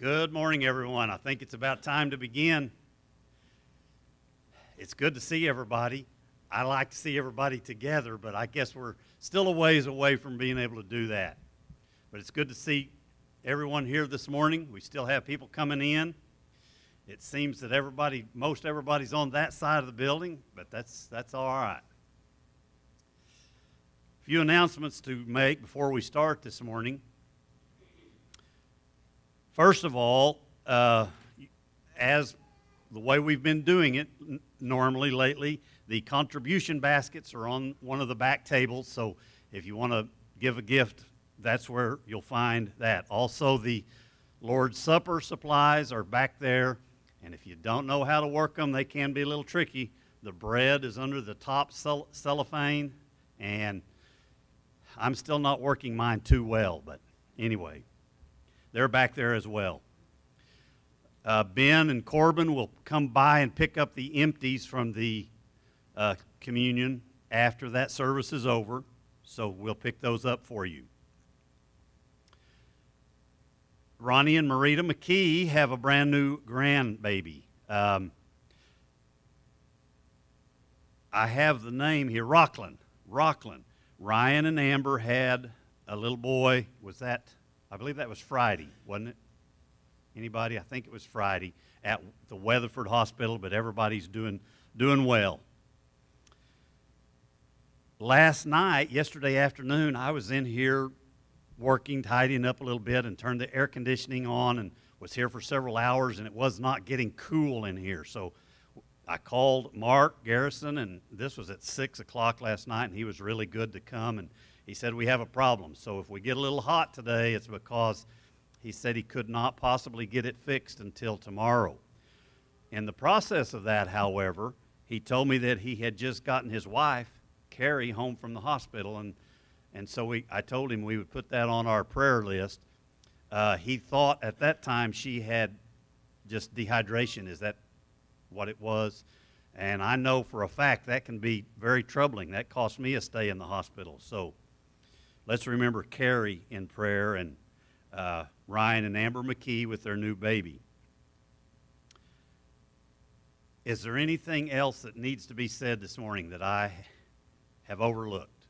Good morning, everyone. I think it's about time to begin. It's good to see everybody. I like to see everybody together, but I guess we're still a ways away from being able to do that. But it's good to see everyone here this morning. We still have people coming in. It seems that most everybody's on that side of the building, but that's all right. A few announcements to make before we start this morning. First of all, as the way we've been doing it normally lately, the contribution baskets are on one of the back tables, so if you want to give a gift, that's where you'll find that. Also, the Lord's Supper supplies are back there, and if you don't know how to work them, they can be a little tricky. The bread is under the top cellophane, and I'm still not working mine too well, but anyway. They're back there as well. Ben and Corbin will come by and pick up the empties from the communion after that service is over, so we'll pick those up for you. Ronnie and Marita McKee have a brand new grandbaby. I have the name here, Rockland. Ryan and Amber had a little boy. Was that? I believe that was Friday, wasn't it? Anybody? I think it was Friday at the Weatherford Hospital, but everybody's doing well. Last night, yesterday afternoon, I was in here working, tidying up a little bit, and turned the air conditioning on and was here for several hours, and it was not getting cool in here. So I called Mark Garrison, and this was at 6 o'clock last night, and he was really good to come, and he said, we have a problem, so if we get a little hot today, it's because he said he could not possibly get it fixed until tomorrow. In the process of that, however, he told me that he had just gotten his wife, Carrie, home from the hospital, and so I told him we would put that on our prayer list. He thought at that time she had just dehydration. Is that what it was? And I know for a fact that can be very troubling. That cost me a stay in the hospital, so let's remember Carrie in prayer, and Ryan and Amber McKee with their new baby. Is there anything else that needs to be said this morning that I have overlooked?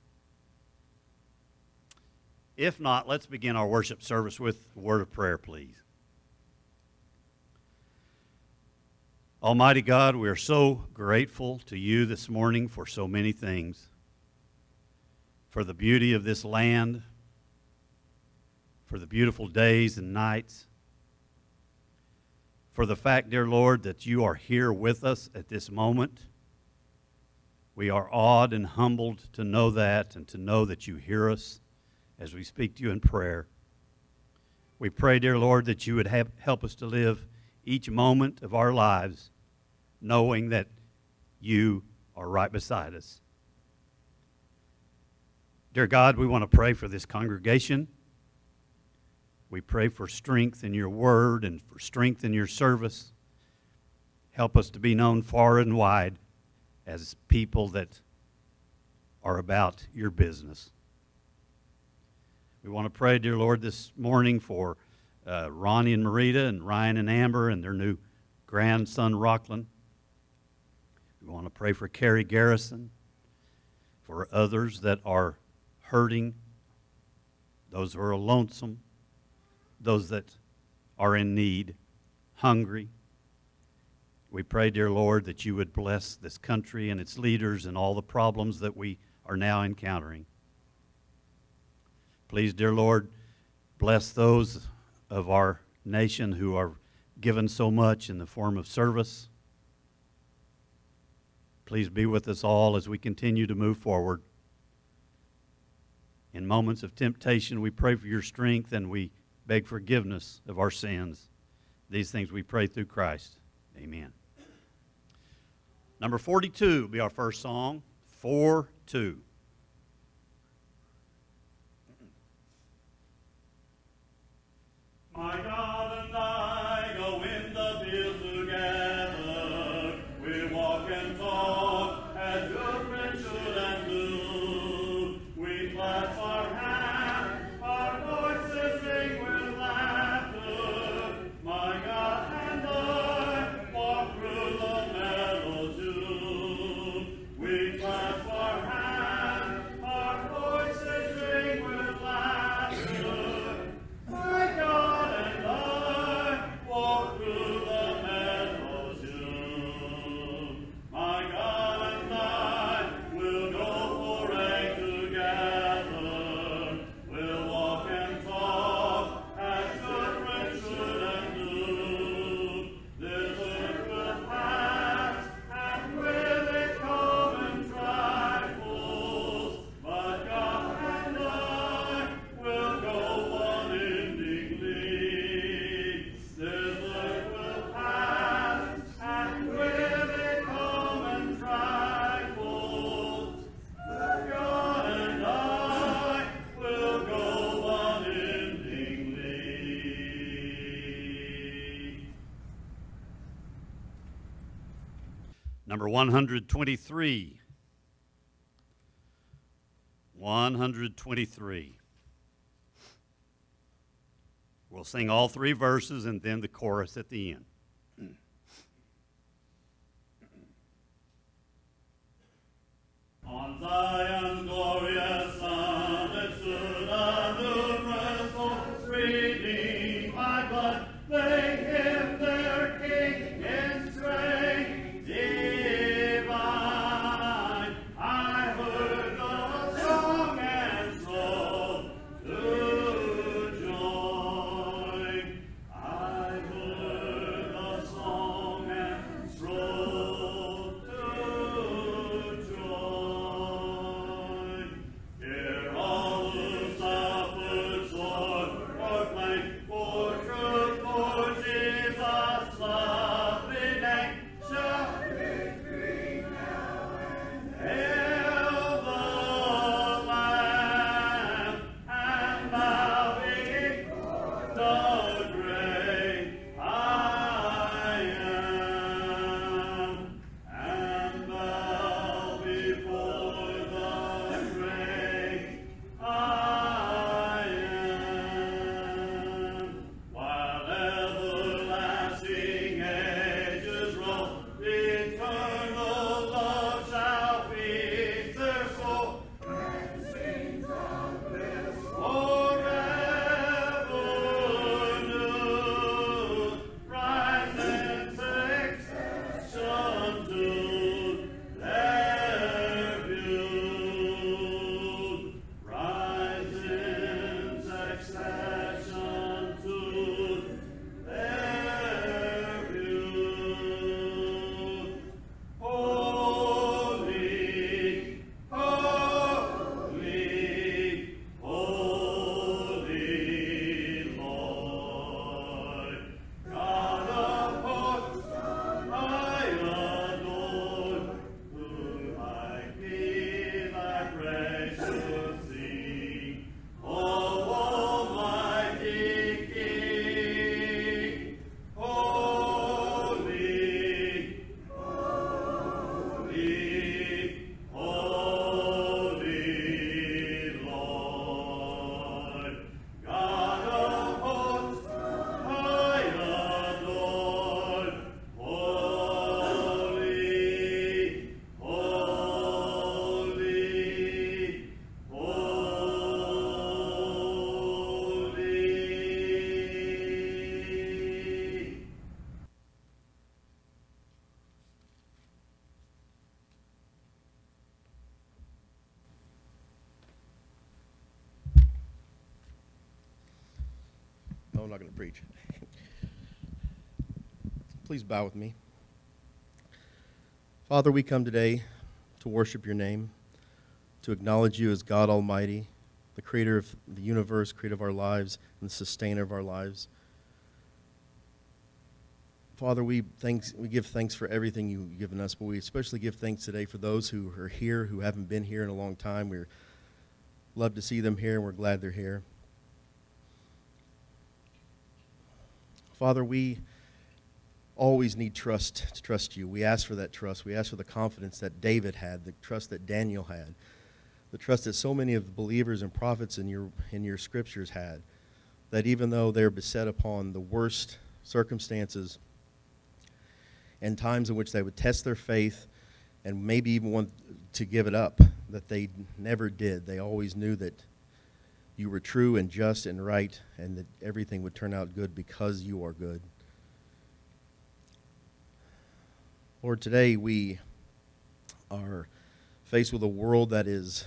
If not, let's begin our worship service with a word of prayer, please. Almighty God, we are so grateful to you this morning for so many things. For the beauty of this land, for the beautiful days and nights, for the fact, dear Lord, that you are here with us at this moment. We are awed and humbled to know that, and to know that you hear us as we speak to you in prayer. We pray, dear Lord, that you would help us to live each moment of our lives knowing that you are right beside us. Dear God, we want to pray for this congregation. We pray for strength in your word and for strength in your service. Help us to be known far and wide as people that are about your business. We want to pray, dear Lord, this morning for Ronnie and Marita and Ryan and Amber and their new grandson, Rockland. We want to pray for Carrie Garrison, for others that are hurting, those who are lonesome, those that are in need, hungry. We pray, dear Lord, that you would bless this country and its leaders and all the problems that we are now encountering. Please, dear Lord, bless those of our nation who are given so much in the form of service. Please be with us all as we continue to move forward. In moments of temptation, we pray for your strength, and we beg forgiveness of our sins. These things we pray through Christ. Amen. Number 42 will be our first song, 4-2. My God and I go in the field together. We walk and talk as good men should and do. We clap our hands, our voices sing with laughter. Number 123. 123. We'll sing all three verses and then the chorus at the end. On Zion's glorious summit stood a new wrestle, freely by blood they him their king in strength divine. I heard the song and soul to join. I heard the song and soul to join. Here all who suffered sword or flame for truth, for Jesus' lovely name, shall be free now and hail the Lamb, and bowing for the great I am, and bow before the great I am. While everlasting ages roll, eternal love shall feed their soul. And sings of bliss forever new, rise in succession to their view. Rise in succession to their view. Holy, holy, holy Lord, God of hosts, I adore. Who like thee thy praise should sing, O Almighty King. Holy, holy, holy Lord, God of hosts, I adore. Holy, holy, holy. No, I'm not going to preach. Please bow with me. Father, we come today to worship your name, to acknowledge you as God Almighty, the creator of the universe, creator of our lives, and the sustainer of our lives. Father, we give thanks for everything you've given us, but we especially give thanks today for those who are here, who haven't been here in a long time. We love to see them here, and we're glad they're here. Father, we always need trust to trust you. We ask for that trust. We ask for the confidence that David had, the trust that Daniel had, the trust that so many of the believers and prophets in your scriptures had, that even though they're beset upon the worst circumstances and times in which they would test their faith and maybe even want to give it up, that they never did. They always knew that you were true and just and right, and that everything would turn out good because you are good. Lord, today we are faced with a world that is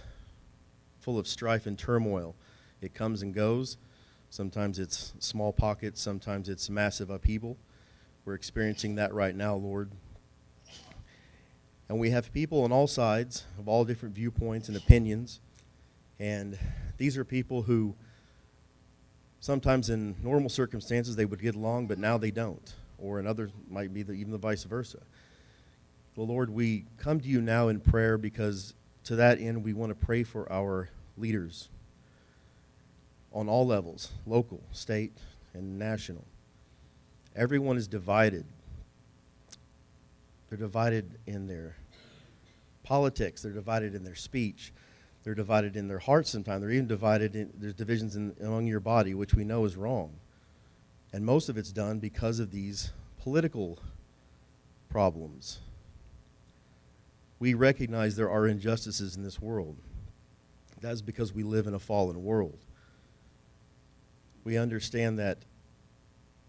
full of strife and turmoil. It comes and goes. Sometimes it's small pockets, sometimes it's massive upheaval. We're experiencing that right now, Lord. And we have people on all sides of all different viewpoints and opinions. And these are people who sometimes in normal circumstances they would get along, but now they don't. Or in others might be even the vice versa. Well, Lord, we come to you now in prayer because to that end we want to pray for our leaders on all levels, local, state, and national. Everyone is divided They're divided in their politics. They're divided in their speech. They're divided in their hearts sometimes. They're even divided in, there's divisions in, among your body, which we know is wrong. And most of it's done because of these political problems. We recognize there are injustices in this world. That's because we live in a fallen world. We understand that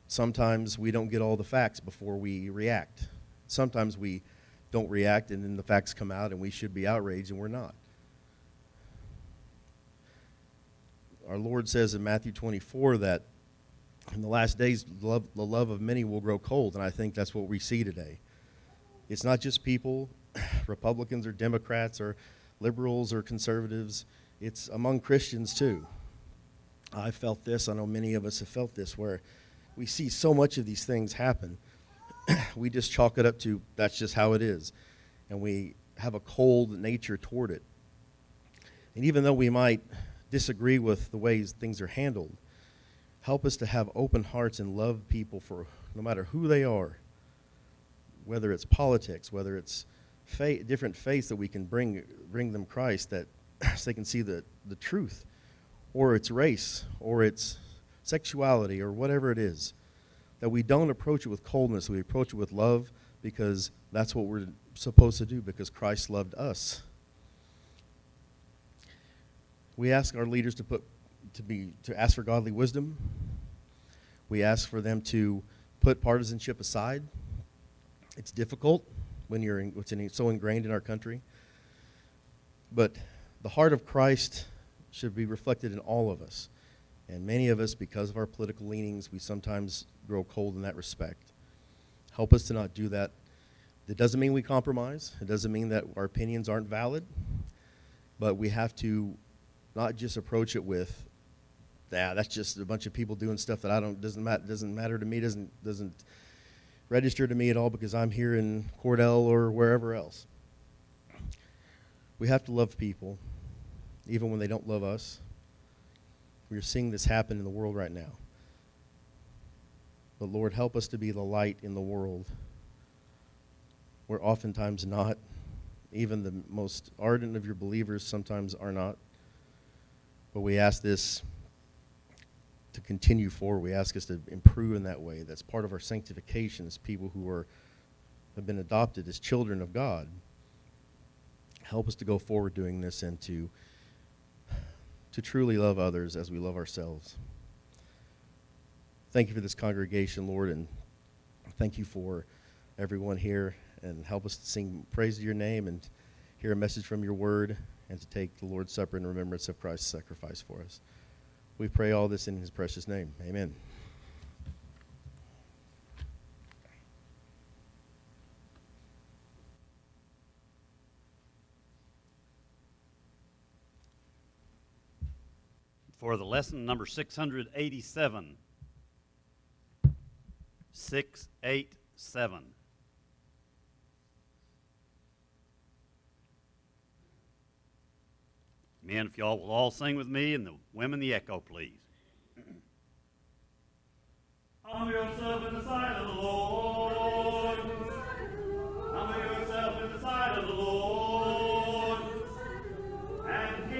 sometimes we don't get all the facts before we react. Sometimes we don't react and then the facts come out and we should be outraged and we're not. Our Lord says in Matthew 24 that in the last days, the love of many will grow cold, and I think that's what we see today. It's not just people, Republicans or Democrats or liberals or conservatives. It's among Christians too. I felt this, I know many of us have felt this, where we see so much of these things happen. We just chalk it up to, that's just how it is. And we have a cold nature toward it. And even though we might disagree with the ways things are handled, help us to have open hearts and love people for no matter who they are, whether it's politics, whether it's faith, different faiths, that we can bring them Christ, that so they can see the truth, or it's race, or it's sexuality, or whatever it is, that we don't approach it with coldness, we approach it with love, because that's what we're supposed to do, because Christ loved us. We ask our leaders to ask for godly wisdom. We ask for them to put partisanship aside. It's difficult when you're so ingrained in our country. But the heart of Christ should be reflected in all of us. And many of us, because of our political leanings, we sometimes grow cold in that respect. Help us to not do that. It doesn't mean we compromise. It doesn't mean that our opinions aren't valid. But we have to not just approach it with, yeah, that's just a bunch of people doing stuff that doesn't matter to me, doesn't register to me at all because I'm here in Cordell or wherever else. We have to love people, even when they don't love us. We're seeing this happen in the world right now. But Lord, help us to be the light in the world. We're oftentimes not. Even the most ardent of your believers sometimes are not. But we ask this to continue forward. We ask us to improve in that way. That's part of our sanctification as people who have been adopted as children of God. Help us to go forward doing this and to truly love others as we love ourselves. Thank you for this congregation, Lord, and thank you for everyone here, and help us to sing praise to your name and hear a message from your word, and to take the Lord's Supper in remembrance of Christ's sacrifice for us. We pray all this in his precious name. Amen. For the lesson, number 687. 687. Men, if y'all will all sing with me, and the women the echo, please. Humble yourself in the sight of the Lord. Humble yourself in the sight of the Lord. And He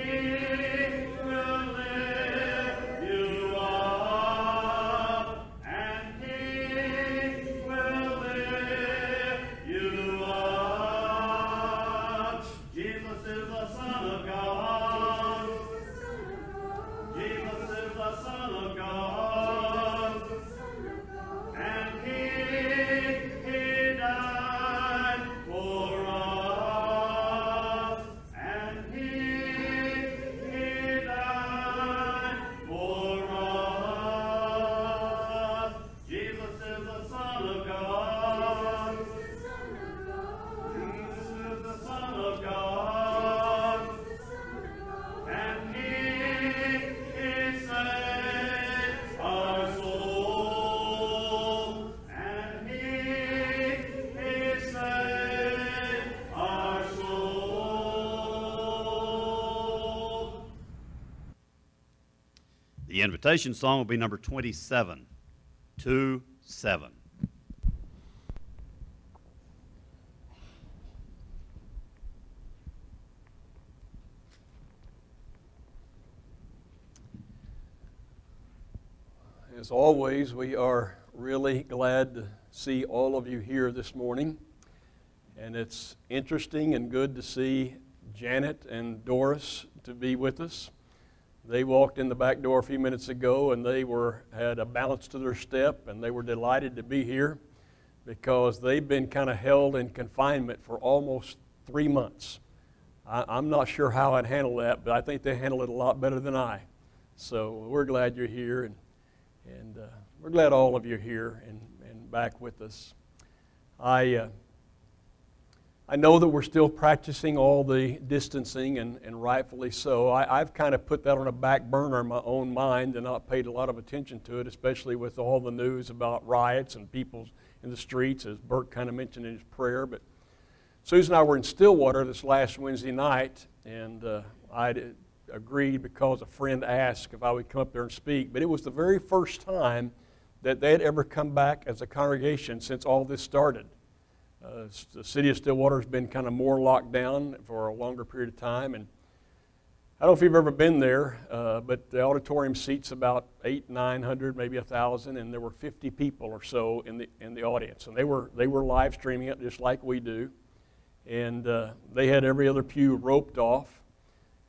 will lift you up. And He will lift you up. Jesus is the Son of God. The invitation song will be number 27, 27. As always, we are really glad to see all of you here this morning. And it's interesting and good to see Janet and Doris to be with us. They walked in the back door a few minutes ago, and they had a balance to their step, and they were delighted to be here because they've been kind of held in confinement for almost 3 months. I'm not sure how I'd handle that, but I think they handled it a lot better than I. So we're glad you're here, and we're glad all of you are here and back with us. I know that we're still practicing all the distancing, and rightfully so. I've kind of put that on a back burner in my own mind and not paid a lot of attention to it, especially with all the news about riots and people in the streets, as Bert kind of mentioned in his prayer. But Susan and I were in Stillwater this last Wednesday night, and I agreed because a friend asked if I would come up there and speak. But it was the very first time that they had ever come back as a congregation since all this started. The city of Stillwater has been kind of more locked down for a longer period of time, and I don't know if you've ever been there, but the auditorium seats about 800, 900, maybe 1,000, and there were 50 people or so in the audience, and they were live streaming it just like we do, and they had every other pew roped off,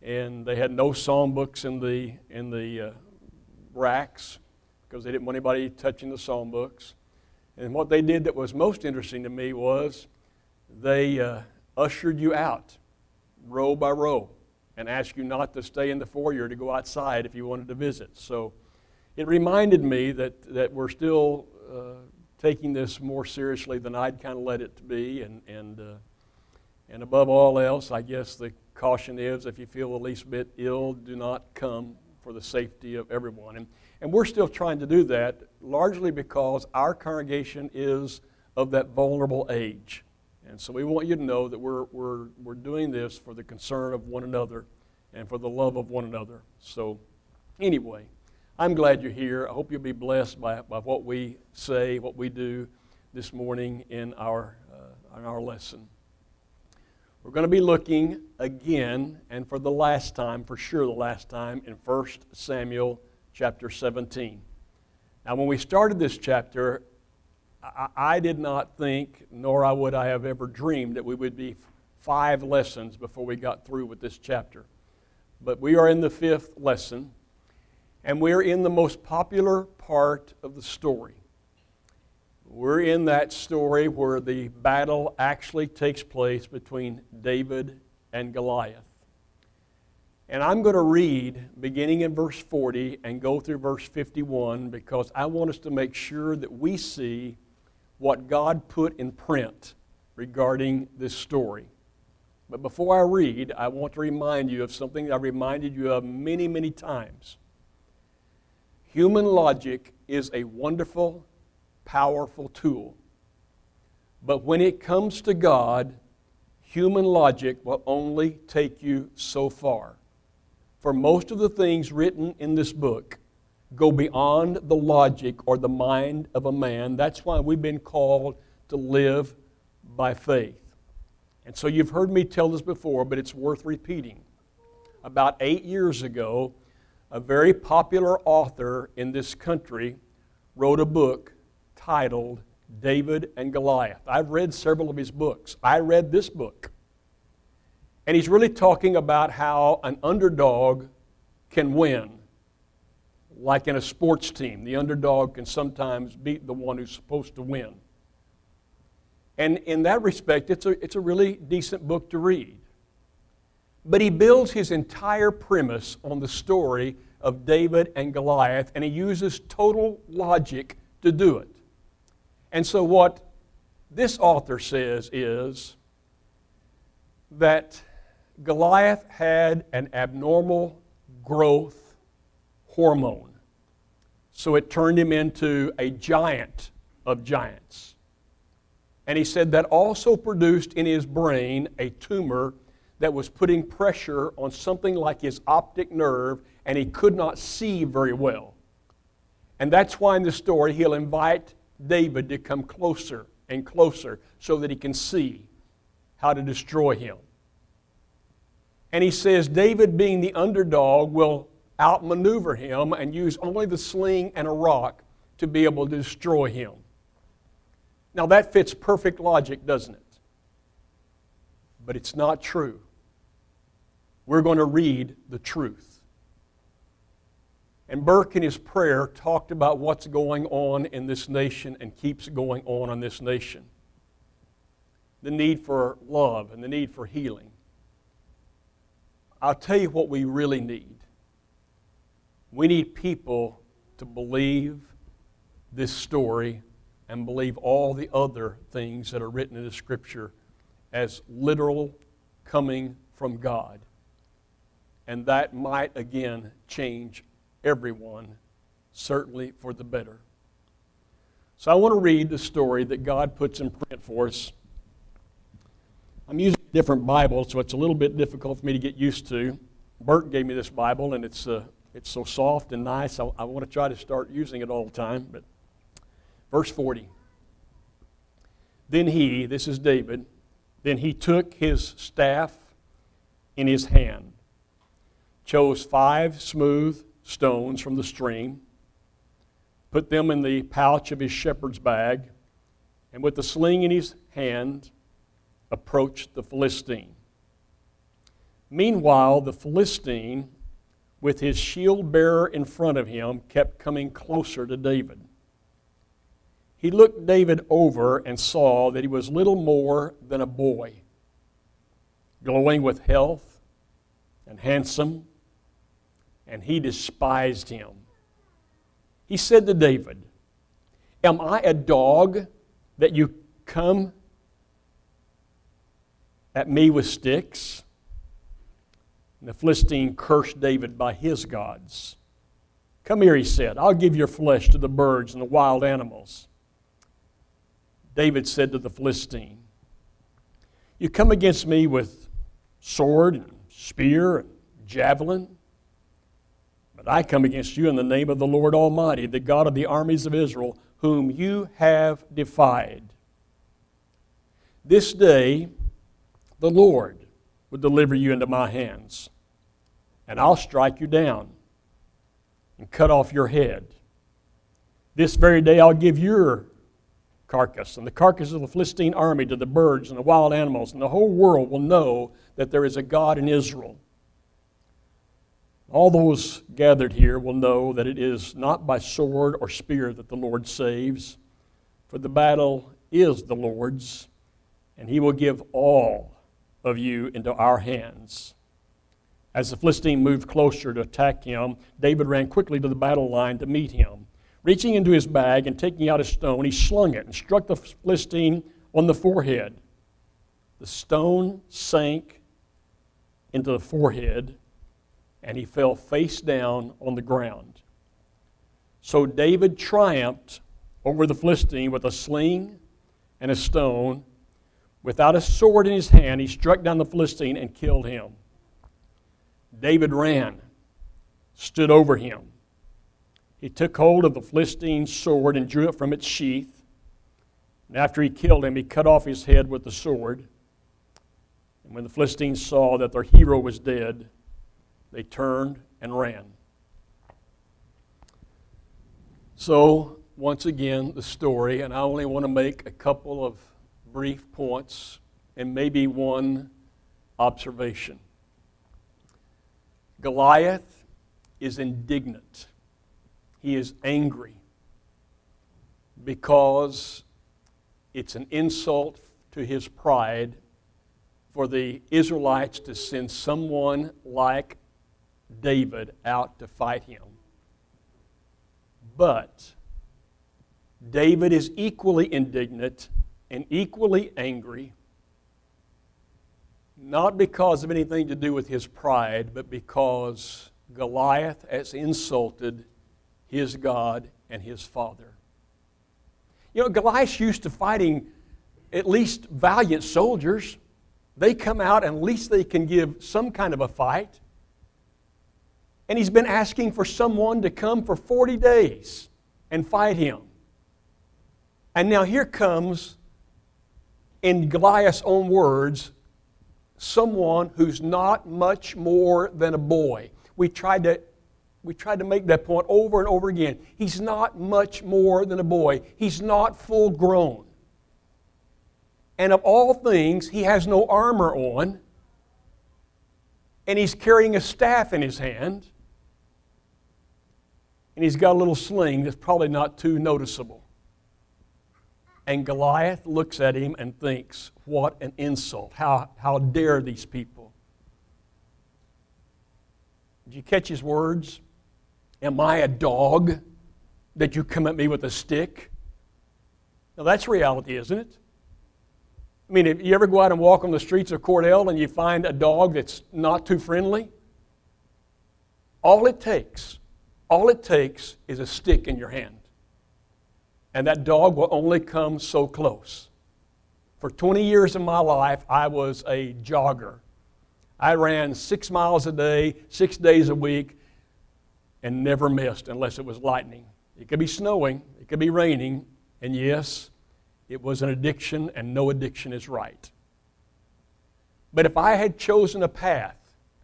and they had no song books in the racks because they didn't want anybody touching the song books. And what they did that was most interesting to me was they ushered you out row by row and asked you not to stay in the foyer, to go outside if you wanted to visit. So it reminded me that we're still taking this more seriously than I'd kind of let it be. And above all else, I guess the caution is if you feel the least bit ill, do not come, for the safety of everyone. And we're still trying to do that, largely because our congregation is of that vulnerable age. And so we want you to know that we're doing this for the concern of one another and for the love of one another. So anyway, I'm glad you're here. I hope you'll be blessed by what we say, what we do this morning in our lesson. We're going to be looking again, and for the last time, for sure the last time, in 1 Samuel chapter 17. Now, when we started this chapter, I did not think, nor would I have ever dreamed, that we would be 5 lessons before we got through with this chapter. But we are in the 5th lesson, and we're in the most popular part of the story. We're in that story where the battle actually takes place between David and Goliath. And I'm going to read beginning in verse 40 and go through verse 51 because I want us to make sure that we see what God put in print regarding this story. But before I read, I want to remind you of something I reminded you of many, many times. Human logic is a wonderful, powerful tool. But when it comes to God, human logic will only take you so far. For most of the things written in this book go beyond the logic or the mind of a man. That's why we've been called to live by faith. And so you've heard me tell this before, but it's worth repeating. About 8 years ago, a very popular author in this country wrote a book titled David and Goliath. I've read several of his books. I read this book. And he's really talking about how an underdog can win. Like in a sports team, the underdog can sometimes beat the one who's supposed to win. And in that respect, it's a really decent book to read. But he builds his entire premise on the story of David and Goliath, and he uses total logic to do it. And so what this author says is that Goliath had an abnormal growth hormone. So it turned him into a giant of giants. And he said that also produced in his brain a tumor that was putting pressure on something like his optic nerve, and he could not see very well. And that's why in the story he'll invite David to come closer and closer so that he can see how to destroy him. And he says David, being the underdog, will outmaneuver him and use only the sling and a rock, to be able to destroy him. Now that fits perfect logic, doesn't it? But it's not true. We're going to read the truth. And Burke in his prayer talked about what's going on in this nation and keeps going on in this nation. The need for love and the need for healing. I'll tell you what we really need. We need people to believe this story and believe all the other things that are written in the Scripture as literal coming from God. And that might, again, change everyone, certainly for the better. So I want to read the story that God puts in print for us. I'm using a different Bible, so it's a little bit difficult for me to get used to. Bert gave me this Bible, and it's so soft and nice, I want to try to start using it all the time. But verse 40, this is David, then he took his staff in his hand, chose 5 smooth stones from the stream, put them in the pouch of his shepherd's bag, and with the sling in his hand, approached the Philistine. Meanwhile, the Philistine, with his shield-bearer in front of him, kept coming closer to David. He looked David over and saw that he was little more than a boy, glowing with health and handsome, and he despised him. He said to David, "Am I a dog that you come at me with sticks?" And the Philistine cursed David by his gods. "Come here," he said, "I'll give your flesh to the birds and the wild animals." David said to the Philistine, "You come against me with sword and spear and javelin, but I come against you in the name of the Lord Almighty, the God of the armies of Israel, whom you have defied. This day the Lord will deliver you into my hands, and I'll strike you down and cut off your head. This very day I'll give your carcass and the carcass of the Philistine army to the birds and the wild animals, and the whole world will know that there is a God in Israel. All those gathered here will know that it is not by sword or spear that the Lord saves, for the battle is the Lord's, and he will give all of you into our hands." As the Philistine moved closer to attack him, David ran quickly to the battle line to meet him. Reaching into his bag and taking out a stone, he slung it and struck the Philistine on the forehead. The stone sank into the forehead, and he fell face down on the ground. So David triumphed over the Philistine with a sling and a stone. Without a sword in his hand, he struck down the Philistine and killed him. David ran, stood over him. He took hold of the Philistine's sword and drew it from its sheath. And after he killed him, he cut off his head with the sword. And when the Philistines saw that their hero was dead, they turned and ran. So, once again, the story, and I only want to make a couple of brief points and maybe one observation. Goliath is indignant. He is angry because it's an insult to his pride for the Israelites to send someone like David out to fight him. But David is equally indignant and equally angry, not because of anything to do with his pride, but because Goliath has insulted his God and his father. You know, Goliath's used to fighting at least valiant soldiers. They come out and at least they can give some kind of a fight. And he's been asking for someone to come for 40 days and fight him. And now here comes, in Goliath's own words, someone who's not much more than a boy. We tried to We tried to make that point over and over again. He's not much more than a boy. He's not full grown. And of all things, he has no armor on. And he's carrying a staff in his hand. And he's got a little sling that's probably not too noticeable. And Goliath looks at him and thinks, what an insult. How dare these people? Did you catch his words? Am I a dog that you come at me with a stick? Now that's reality, isn't it? I mean, if you ever go out and walk on the streets of Cordell and you find a dog that's not too friendly, all it takes is a stick in your hand. And that dog will only come so close. For 20 years of my life, I was a jogger. I ran 6 miles a day, 6 days a week, and never missed unless it was lightning. It could be snowing, it could be raining, and yes, it was an addiction, and no addiction is right. But if I had chosen a path,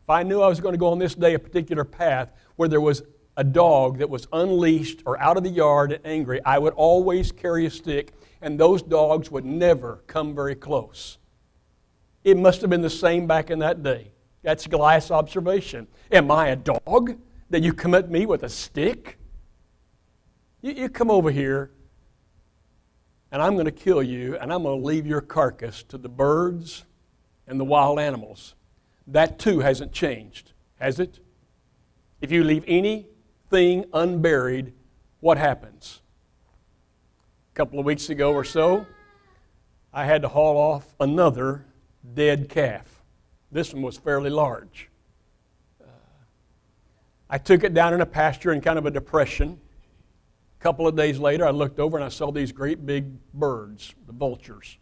if I knew I was going to go on this day a particular path where there was a dog that was unleashed or out of the yard and angry, I would always carry a stick, and those dogs would never come very close. It must have been the same back in that day. That's Goliath's observation. Am I a dog that you come at me with a stick? You come over here, and I'm going to kill you, and I'm going to leave your carcass to the birds and the wild animals. That too hasn't changed, has it? If you leave anything unburied, what happens? A couple of weeks ago or so, I had to haul off another dead calf. This one was fairly large. I took it down in a pasture in kind of a depression. A couple of days later, I looked over and I saw these great big birds, the vultures.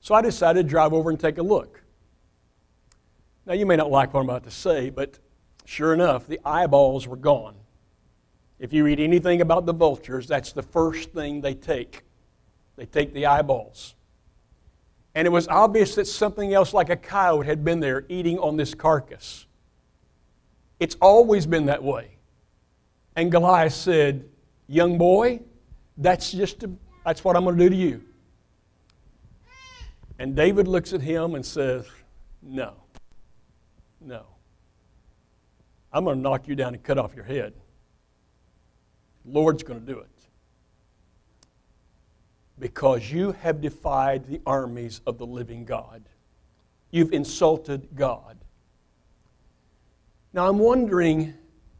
So I decided to drive over and take a look. Now, you may not like what I'm about to say, but sure enough, the eyeballs were gone. If you read anything about the vultures, that's the first thing they take. They take the eyeballs. And it was obvious that something else like a coyote had been there eating on this carcass. It's always been that way. And Goliath said, young boy, that's what I'm going to do to you. And David looks at him and says, no. I'm going to knock you down and cut off your head. The Lord's going to do it. Because you have defied the armies of the living God. You've insulted God. Now I'm wondering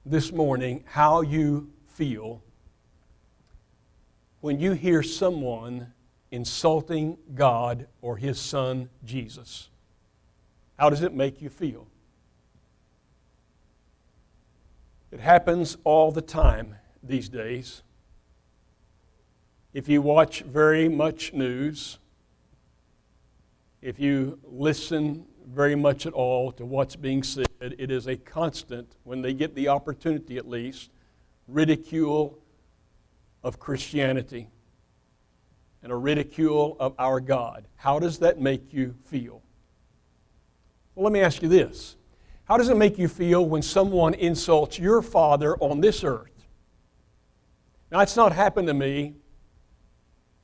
this morning how you feel when you hear someone insulting God or His Son, Jesus. How does it make you feel? It happens all the time these days. If you watch very much news, if you listen very much at all to what's being said, it is a constant, when they get the opportunity at least, ridicule of Christianity and a ridicule of our God. How does that make you feel? Well, let me ask you this. How does it make you feel when someone insults your Father on this earth? Now, it's not happened to me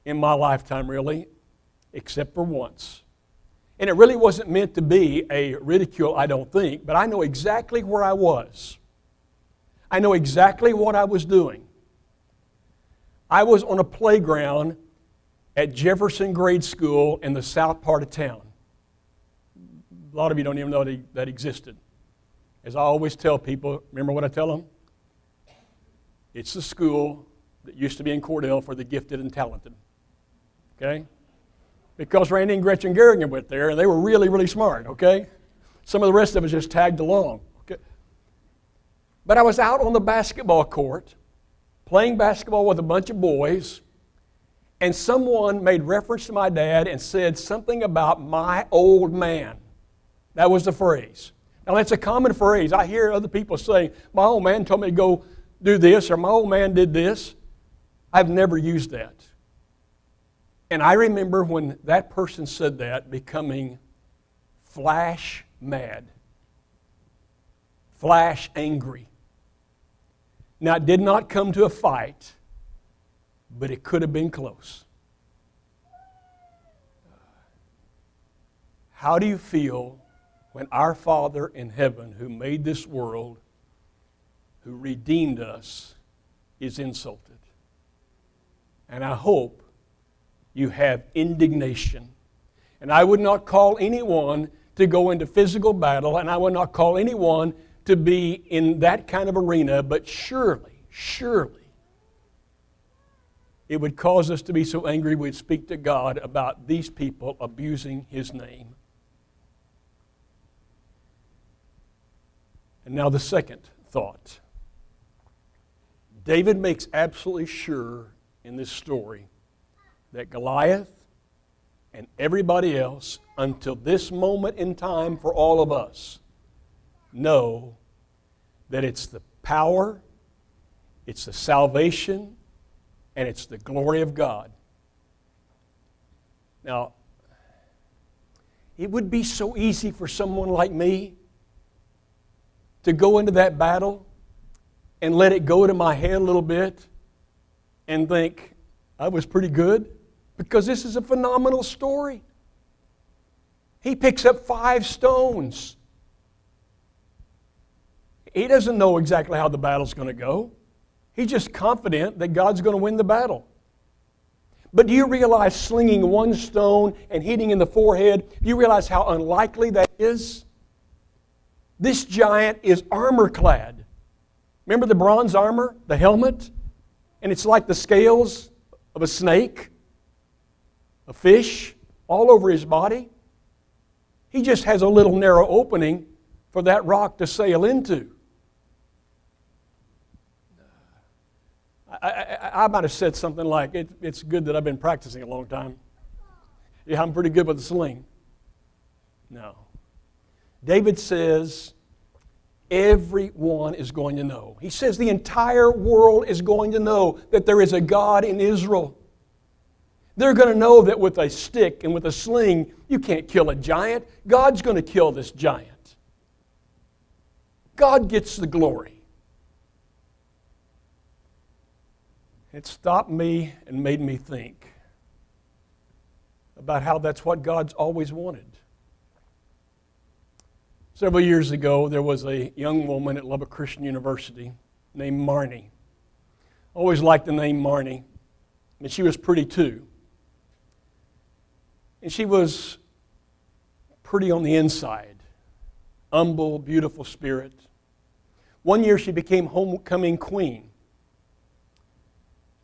in my lifetime, really, except for once. And it really wasn't meant to be a ridicule, I don't think, but I know exactly where I was. I know exactly what I was doing. I was on a playground at Jefferson Grade School in the south part of town. A lot of you don't even know that existed. As I always tell people, remember what I tell them? It's the school that used to be in Cordell for the gifted and talented. Okay? Because Randy and Gretchen Geringer went there, and they were really, really smart, okay? Some of the rest of us just tagged along, okay? But I was out on the basketball court, playing basketball with a bunch of boys, and someone made reference to my dad and said something about my old man. That was the phrase. Now, that's a common phrase. I hear other people say, my old man told me to go do this, or my old man did this. I've never used that. And I remember when that person said that, becoming flash mad, flash angry, Now, it did not come to a fight, but it could have been close. How do you feel when our Father in heaven, who made this world, who redeemed us, is insulted? And I hope you have indignation. And I would not call anyone to go into physical battle, and I would not call anyone to be in that kind of arena, but surely, surely, it would cause us to be so angry we'd speak to God about these people abusing His name. And now the second thought. David makes absolutely sure in this story that Goliath and everybody else, until this moment in time for all of us, know that it's the power, it's the salvation, and it's the glory of God. Now, it would be so easy for someone like me to go into that battle and let it go to my head a little bit and think, I was pretty good, because this is a phenomenal story. He picks up 5 stones. He doesn't know exactly how the battle's going to go. He's just confident that God's going to win the battle. But do you realize slinging 1 stone and hitting in the forehead, do you realize how unlikely that is? This giant is armor-clad. Remember the bronze armor, the helmet? And it's like the scales of a snake, a fish, all over his body. He just has a little narrow opening for that rock to sail into. I might have said something like, it's good that I've been practicing a long time. Yeah, I'm pretty good with the sling. No. David says, everyone is going to know. He says the entire world is going to know that there is a God in Israel. They're going to know that with a stick and with a sling, you can't kill a giant. God's going to kill this giant. God gets the glory. It stopped me and made me think about how that's what God's always wanted. Several years ago, there was a young woman at Lubbock Christian University named Marnie. Always liked the name Marnie, and she was pretty too. And she was pretty on the inside, humble, beautiful spirit. One year she became homecoming queen.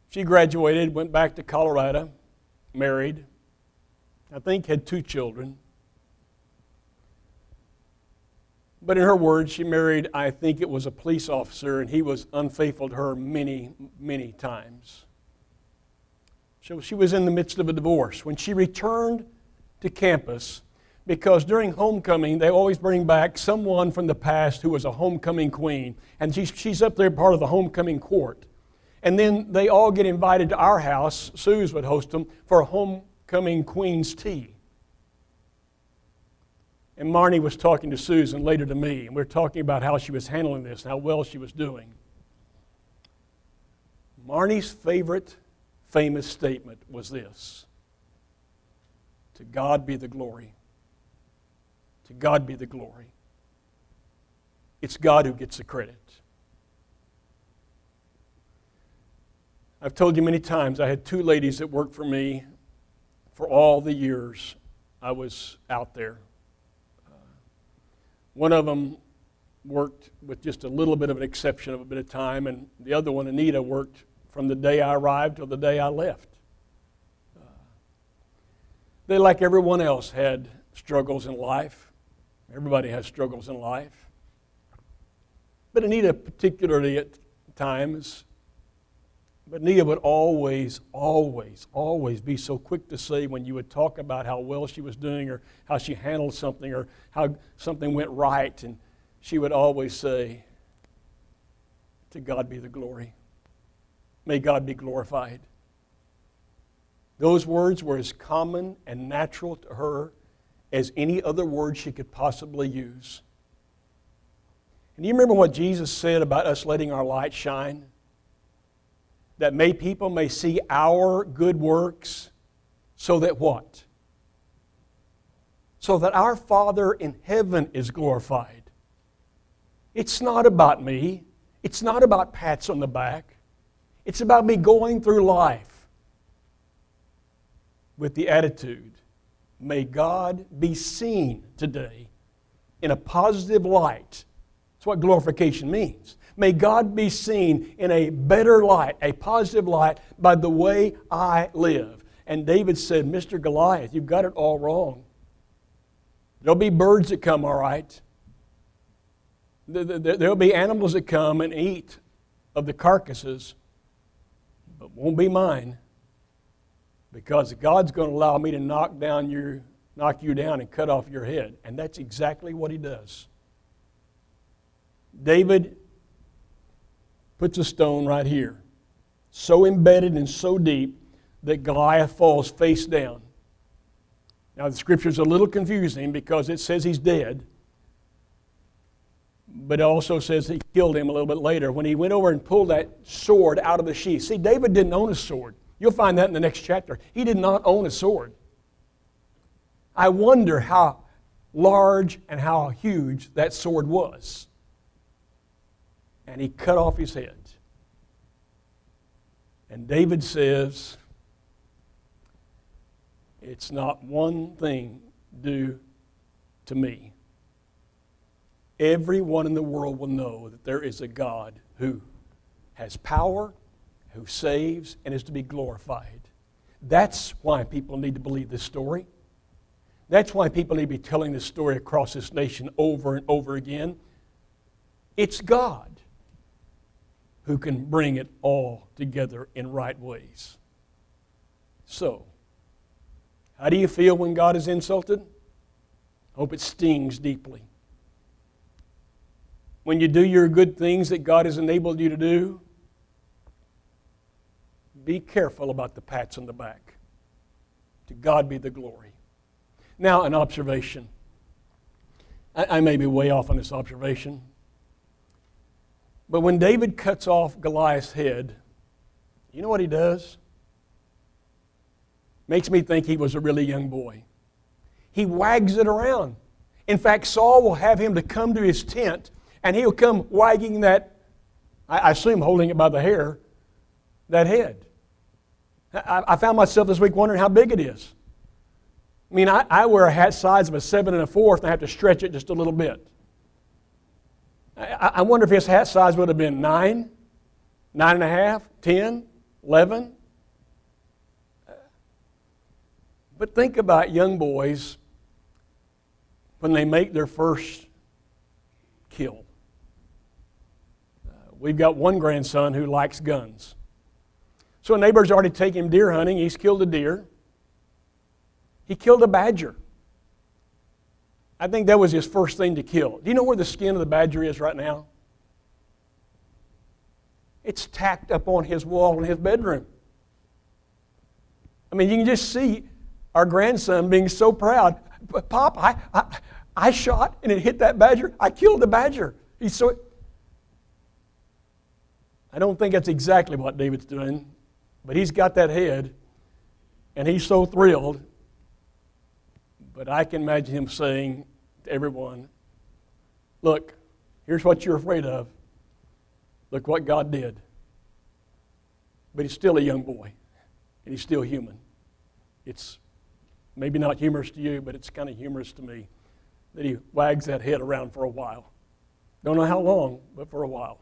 She graduated, went back to Colorado, married, I think had 2 children. But in her words, she married, I think it was a police officer, and he was unfaithful to her many, many times. So she was in the midst of a divorce. When she returned to campus, because during homecoming, they always bring back someone from the past who was a homecoming queen, and she's up there part of the homecoming court. And then they all get invited to our house, Sue's would host them, for a homecoming queen's tea. And Marnie was talking to Susan, later to me, and we were talking about how she was handling this, and how well she was doing. Marnie's favorite famous statement was this: to God be the glory. To God be the glory. It's God who gets the credit. I've told you many times, I had 2 ladies that worked for me for all the years I was out there. One of them worked with just a little bit of an exception of a bit of time, and the other one, Anita, worked from the day I arrived till the day I left. They, like everyone else, had struggles in life. Everybody has struggles in life. But Anita particularly at times, but Anita would always, always, always be so quick to say when you would talk about how well she was doing or how she handled something or how something went right, and she would always say, to God be the glory. May God be glorified. Those words were as common and natural to her as any other word she could possibly use. And you remember what Jesus said about us letting our light shine? That people may see our good works, so that what? So that our Father in heaven is glorified. It's not about me. It's not about pats on the back. It's about me going through life with the attitude, may God be seen today in a positive light. That's what glorification means. May God be seen in a better light, a positive light, by the way I live. And David said, Mr. Goliath, you've got it all wrong. There'll be birds that come, all right. There'll be animals that come and eat of the carcasses, but won't be mine, because God's going to allow me to knock you down and cut off your head. And that's exactly what he does. David puts a stone right here, so embedded and so deep that Goliath falls face down. Now, the Scripture's a little confusing because it says he's dead, but it also says he killed him a little bit later when he went over and pulled that sword out of the sheath. See, David didn't own a sword. You'll find that in the next chapter. He did not own a sword. I wonder how large and how huge that sword was. And he cut off his head. And David says, it's not one thing due to me. Everyone in the world will know that there is a God who has power, who saves, and is to be glorified. That's why people need to believe this story. That's why people need to be telling this story across this nation over and over again. It's God who can bring it all together in right ways. So, how do you feel when God is insulted? I hope it stings deeply. When you do your good things that God has enabled you to do, be careful about the pats on the back. To God be the glory. Now, an observation. I may be way off on this observation, but when David cuts off Goliath's head, you know what he does? Makes me think he was a really young boy. He wags it around. In fact, Saul will have him to come to his tent, and he'll come wagging that, I assume holding it by the hair, that head. I found myself this week wondering how big it is. I mean, I wear a hat size of a 7 1/4, and I have to stretch it just a little bit. I wonder if his hat size would have been 9, 9 1/2, 10, 11. But think about young boys when they make their first kill. We've got one grandson who likes guns. So a neighbor's already taken him deer hunting. He's killed a deer. He killed a badger. I think that was his first thing to kill. Do you know where the skin of the badger is right now? It's tacked up on his wall in his bedroom. I mean, you can just see our grandson being so proud. Pop, I shot and it hit that badger. I killed the badger. He's so... I don't think that's exactly what David's doing, but he's got that head and he's so thrilled. But I can imagine him saying to everyone, look, here's what you're afraid of. Look what God did. But he's still a young boy, and he's still human. It's maybe not humorous to you, but it's kind of humorous to me that he wags that head around for a while. Don't know how long, but for a while.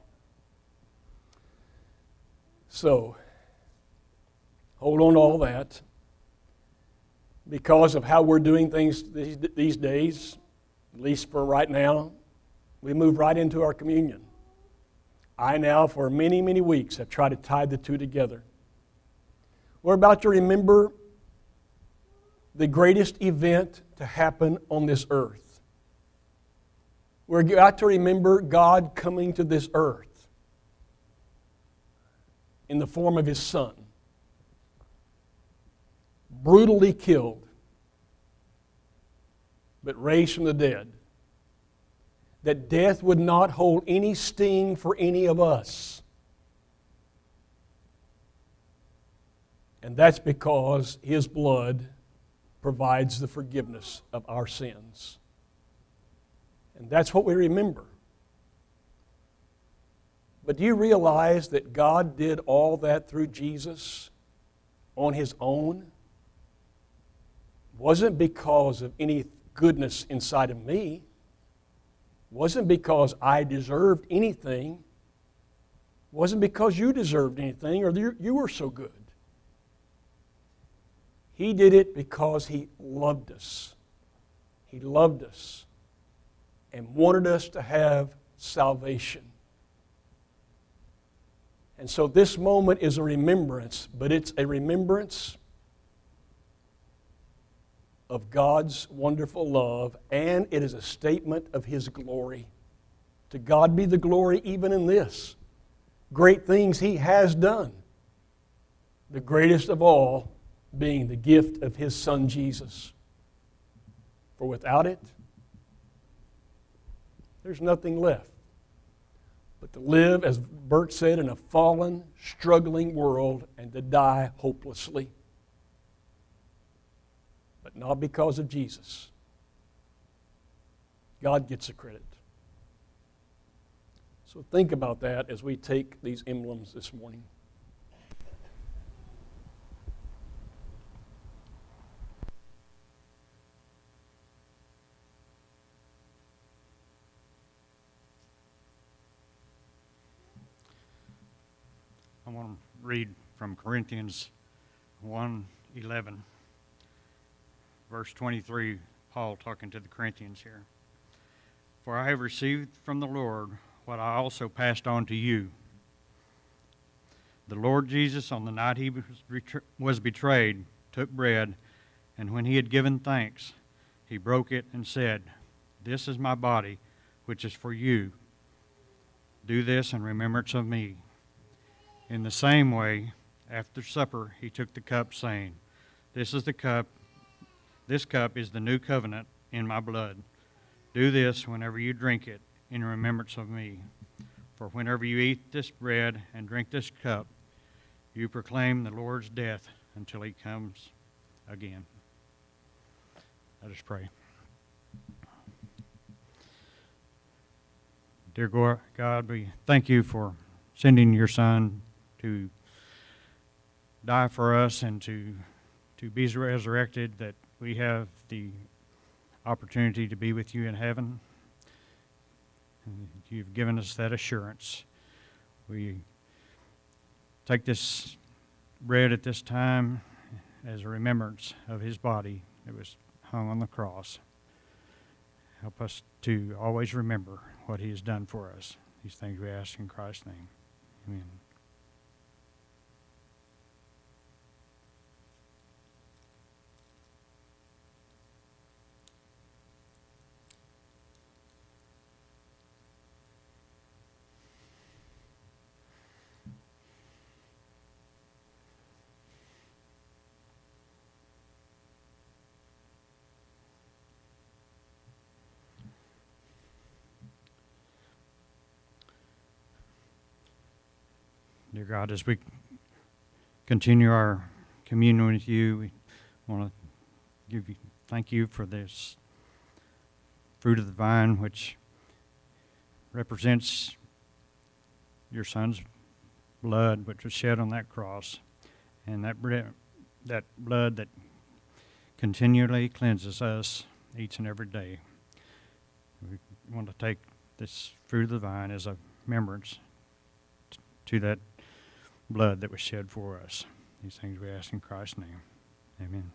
So, hold on to all that. Because of how we're doing things these days, at least for right now, we move right into our communion. I now, for many, many weeks, have tried to tie the two together. We're about to remember the greatest event to happen on this earth. We're about to remember God coming to this earth in the form of His Son. Brutally killed, but raised from the dead. that death would not hold any sting for any of us. And that's because His blood provides the forgiveness of our sins. And that's what we remember. But do you realize that God did all that through Jesus on His own? It wasn't because of any goodness inside of me. It wasn't because I deserved anything. It wasn't because you deserved anything or you were so good. He did it because He loved us. He loved us and wanted us to have salvation. And so this moment is a remembrance, but it's a remembrance of God's wonderful love, and it is a statement of His glory. To God be the glory even in this. Great things He has done. The greatest of all being the gift of His Son Jesus. For without it, there's nothing left but to live, as Bert said, in a fallen, struggling world and to die hopelessly. But not because of Jesus. God gets the credit. So think about that as we take these emblems this morning. I want to read from Corinthians 1:11. Verse 23, Paul talking to the Corinthians here. For I have received from the Lord what I also passed on to you. The Lord Jesus, on the night He was betrayed, took bread, and when He had given thanks, He broke it and said, This is my body, which is for you. Do this in remembrance of me. In the same way, after supper, He took the cup, saying, This is the cup. This cup is the new covenant in my blood. Do this whenever you drink it in remembrance of me. For whenever you eat this bread and drink this cup, you proclaim the Lord's death until He comes again. Let us pray. Dear God, we thank You for sending Your Son to die for us and to be resurrected, that we have the opportunity to be with You in heaven. You've given us that assurance. We take this bread at this time as a remembrance of His body that was hung on the cross. Help us to always remember what He has done for us. These things we ask in Christ's name. Amen. Dear God, as we continue our communion with You, we want to thank You for this fruit of the vine, which represents Your Son's blood, which was shed on that cross, and that blood that continually cleanses us each and every day. We want to take this fruit of the vine as a remembrance to that blood that was shed for us. These things we ask in Christ's name. Amen.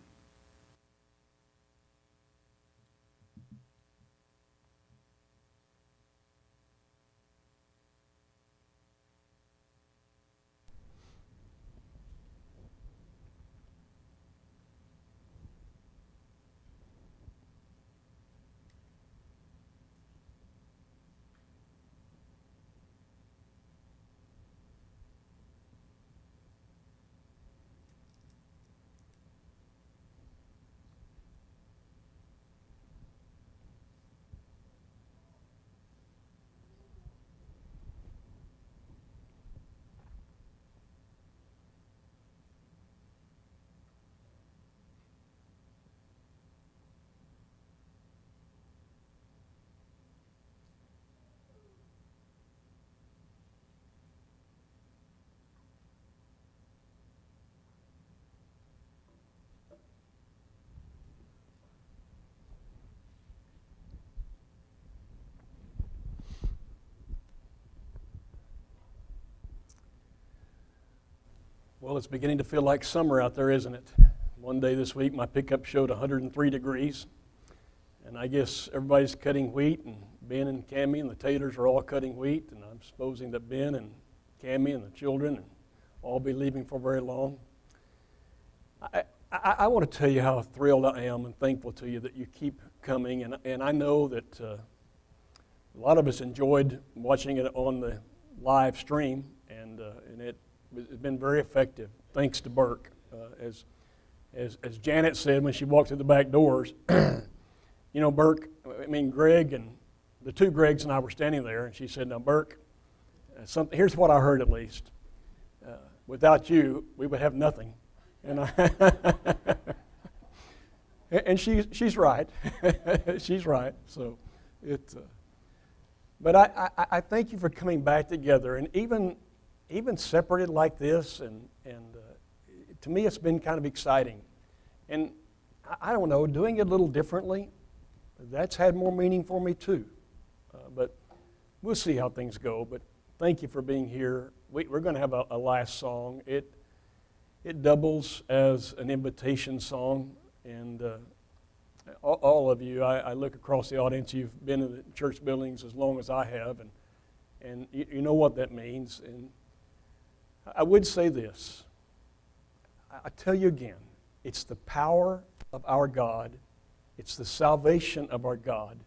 Well, it's beginning to feel like summer out there, isn't it? One day this week, my pickup showed 103 degrees, and I guess everybody's cutting wheat, and Ben and Cammie and the Taters are all cutting wheat, and I'm supposing that Ben and Cammie and the children and all be leaving for very long. I want to tell you how thrilled I am and thankful to you that you keep coming, and I know that a lot of us enjoyed watching it on the live stream, and it's been very effective, thanks to Burke. As Janet said when she walked through the back doors, you know, Burke, I mean, Greg and the two Gregs and I were standing there, and she said, now, Burke, here's what I heard at least. Without you, we would have nothing. And, and she's right. She's right. So it, but I thank you for coming back together, and even separated like this, and to me, it's been kind of exciting. And I don't know, doing it a little differently, that's had more meaning for me too. But we'll see how things go. But thank you for being here. We're going to have a last song. It doubles as an invitation song. And all of you, I look across the audience. You've been in the church buildings as long as I have. And you know what that means. And I would say this. I tell you again, it's the power of our God, it's the salvation of our God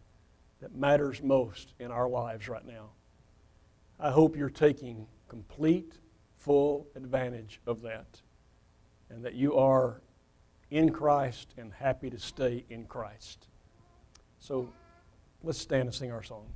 that matters most in our lives right now. I hope you're taking complete, full advantage of that, and that you are in Christ and happy to stay in Christ. So let's stand and sing our song.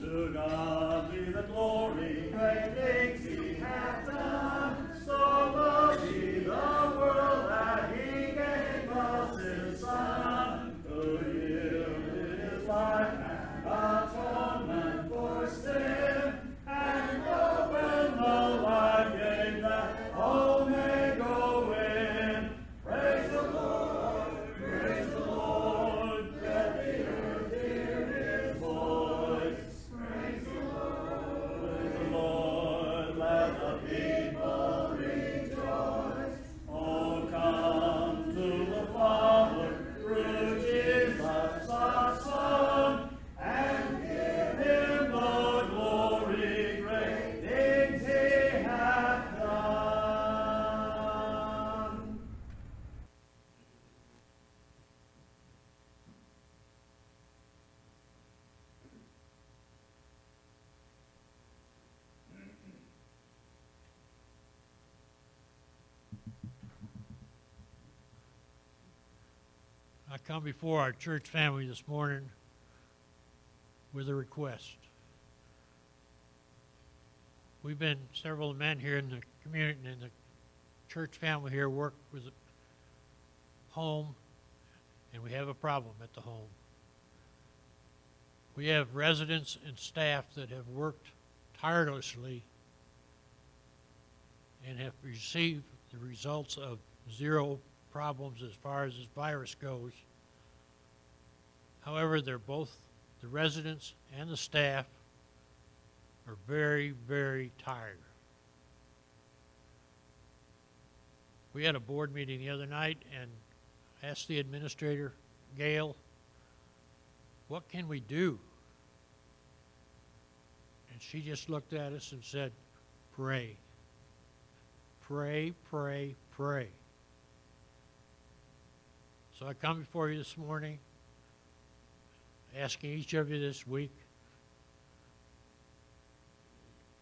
To God be the glory, great things He hath done. So loved He the world that He gave us His Son, who yielded His life and atonement for sin, and opened the wide gate that all may go in. Praise the Lord, let the earth hear His voice. Praise the Lord, let the people. I come before our church family this morning with a request. We've been several men here in the community and in the church family here work with the home, and we have a problem at the home. We have residents and staff that have worked tirelessly and have received the results of zero problems as far as this virus goes. However, they're both, the residents and the staff, are very, very tired. We had a board meeting the other night and asked the administrator, Gail, what can we do? And she just looked at us and said, pray. Pray, pray, pray. So I come before you this morning, asking each of you this week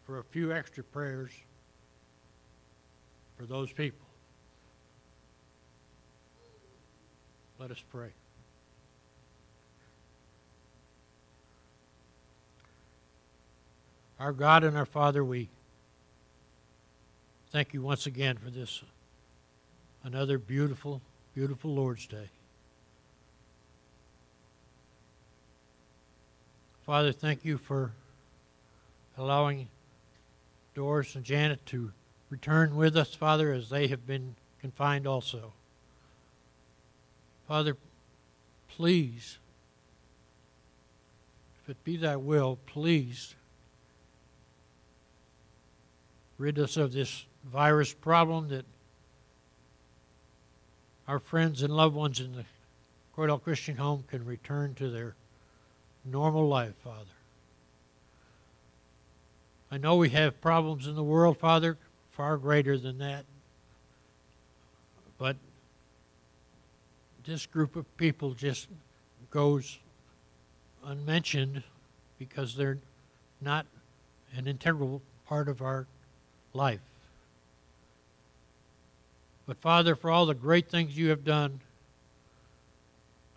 for a few extra prayers for those people. Let us pray. Our God and our Father, we thank you once again for this, another beautiful, beautiful Lord's Day. Father, thank you for allowing Doris and Janet to return with us, Father, as they have been confined also. Father, please, if it be thy will, please rid us of this virus problem that our friends and loved ones in the Cordell Christian Home can return to their normal life, Father. I know we have problems in the world, Father, far greater than that. But this group of people just goes unmentioned because they're not an integral part of our life. But Father, for all the great things you have done,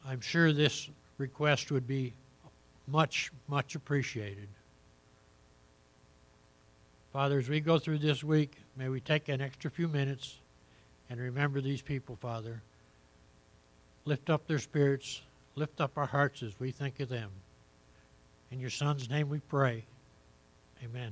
I'm sure this request would be much, much appreciated. Father, as we go through this week, may we take an extra few minutes and remember these people, Father. Lift up their spirits. Lift up our hearts as we think of them. In your Son's name we pray. Amen.